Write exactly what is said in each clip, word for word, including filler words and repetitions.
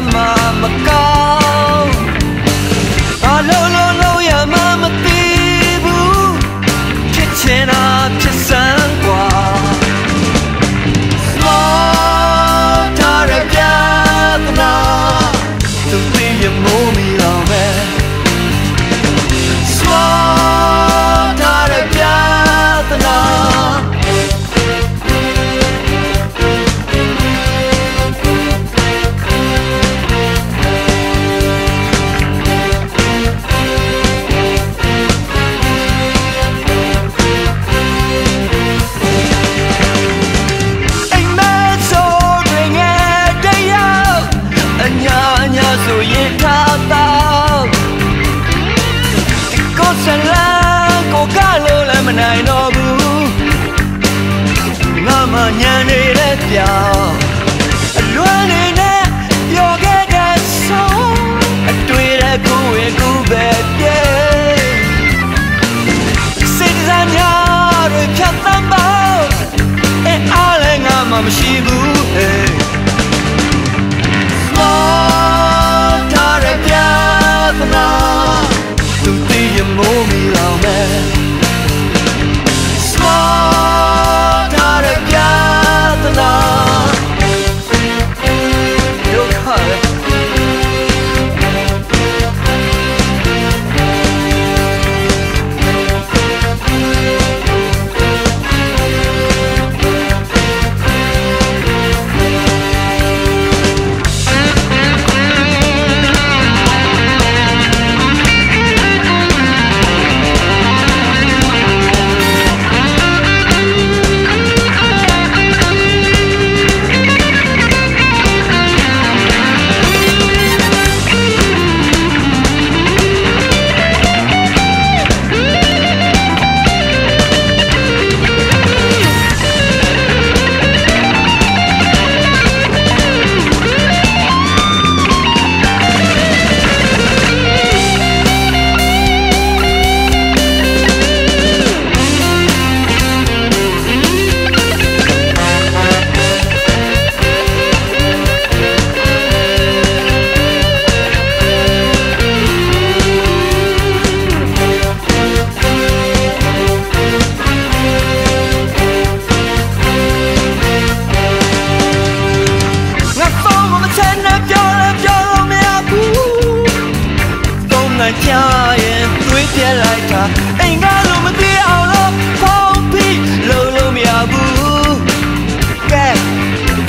mamamakaw. Alaw-law-law ya mamatibu, kitchen up to sangwa. Small tarabiyat na, tumpiyam mo milawe. Small tarabiyat na. I know blue la mañana le piao.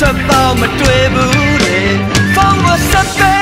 About my twibble, phone was a